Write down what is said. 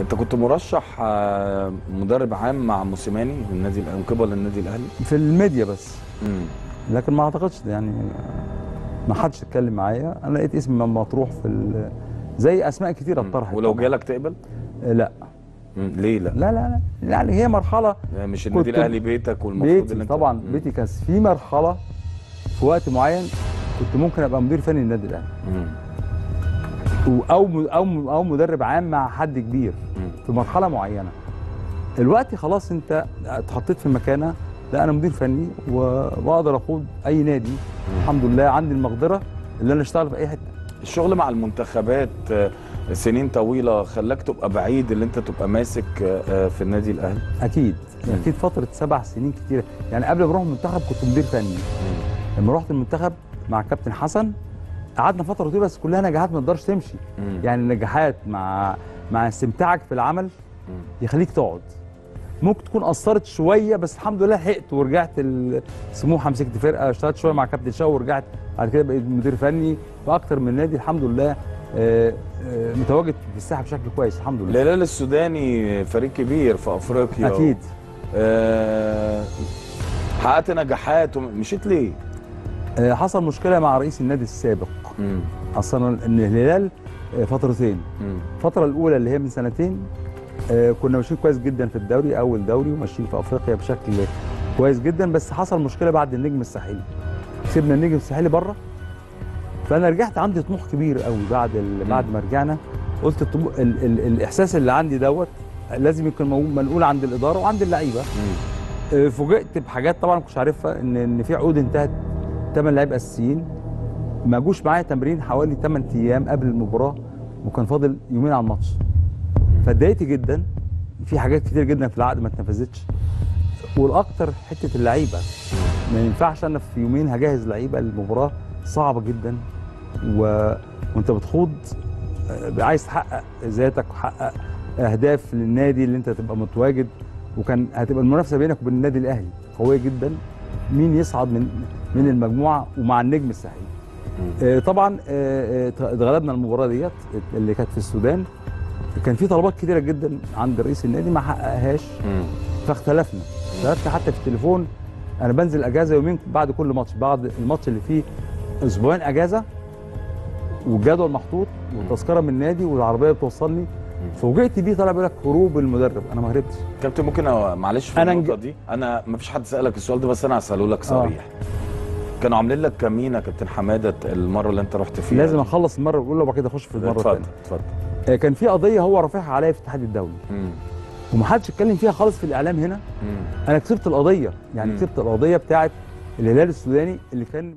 انت كنت مرشح مدرب عام مع موسيماني النادي من قبل النادي الاهلي في الميديا بس لكن ما اعتقدش يعني ما حدش اتكلم معايا. انا لقيت اسمي مطروح في زي اسماء كثيره اتطرحت. ولو جالك تقبل؟ لا. ليه لا؟ لا لا لا يعني هي مرحله يعني مش النادي الاهلي بيتك والمفروض ان انت طبعا بيتي كان في مرحله في وقت معين كنت ممكن ابقى مدير فني للنادي الاهلي او مدرب عام مع حد كبير في مرحله معينه. دلوقتي خلاص انت اتحطيت في المكانه. لا انا مدير فني وبقدر اقود اي نادي الحمد لله. عندي المقدره اللي انا اشتغل في اي حته. الشغل مع المنتخبات سنين طويله خلاك تبقى بعيد اللي انت تبقى ماسك في النادي الاهلي؟ اكيد اكيد فتره 7 سنين كتيره. يعني قبل ما اروح المنتخب كنت مدير فني. لما رحت المنتخب مع كابتن حسن قعدنا فتره طويله بس كلها نجاحات ما تقدرش تمشي. يعني النجاحات مع استمتاعك في العمل يخليك تقعد. ممكن تكون قصرت شويه بس الحمد لله لحقت ورجعت سموحه مسكت فرقه اشتغلت شويه مع كابتن شاور ورجعت بعد كده بقيت مدير فني في اكتر من نادي الحمد لله. متواجد في الساحه بشكل كويس الحمد لله. الهلال السوداني فريق كبير في افريقيا اكيد. حققت نجاحات ومشيت ليه؟ حصل مشكله مع رئيس النادي السابق. اصلا ان الهلال فترتين. الفتره الاولى اللي هي من سنتين كنا ماشيين كويس جدا في الدوري اول دوري وماشيين في افريقيا بشكل كويس جدا. بس حصل مشكله بعد النجم الساحلي. سيبنا النجم الساحلي بره. فانا رجعت عندي طموح كبير قوي بعد ما رجعنا. قلت الطموح الاحساس اللي عندي دوت لازم يكون منقول عند الاداره وعند اللعيبه. فوجئت بحاجات طبعا ما كنتش عارفها ان في عقود انتهت 8 لعيبه اساسيين ما جوش معايا تمرين حوالي 8 ايام قبل المباراه وكان فاضل يومين على الماتش. فاتضايقت جدا. في حاجات كتير جدا في العقد ما اتنفذتش والاكتر حته اللعيبه. ما ينفعش انا في يومين هجهز لعيبه للمباراه صعبه جدا وانت بتخوض عايز تحقق ذاتك وتحقق اهداف للنادي اللي انت تبقى متواجد. وكان هتبقى المنافسه بينك وبين النادي الاهلي قويه جدا مين يصعد من المجموعه ومع النجم الساحلي. طبعا اتغلبنا المباراه ديت اللي كانت في السودان. كان في طلبات كتيره جدا عند رئيس النادي ما حققهاش. فاختلفنا. اختلفت حتى في التليفون. انا بنزل اجازه يومين بعد كل ماتش. بعد الماتش اللي فيه اسبوعين اجازه والجدول محطوط والتذكره من النادي والعربيه بتوصلني. فوجئت بيه طلع بيقول لك هروب المدرب. انا ما هربتش. كابتن ممكن معلش في النقطه دي انا ما فيش حد سالك السؤال ده بس انا هساله لك صريح. كانوا عاملين لك كمينه كابتن حماده المره اللي انت رحت فيها؟ لازم اخلص المره الاولى وبعد كده اخش في المره الثانيه. اتفضل. كان في قضيه هو رافعها عليا في الاتحاد الدولي ومحدش اتكلم فيها خالص في الاعلام هنا. انا كسبت القضيه يعني كسبت القضيه بتاعت الهلال السوداني اللي كان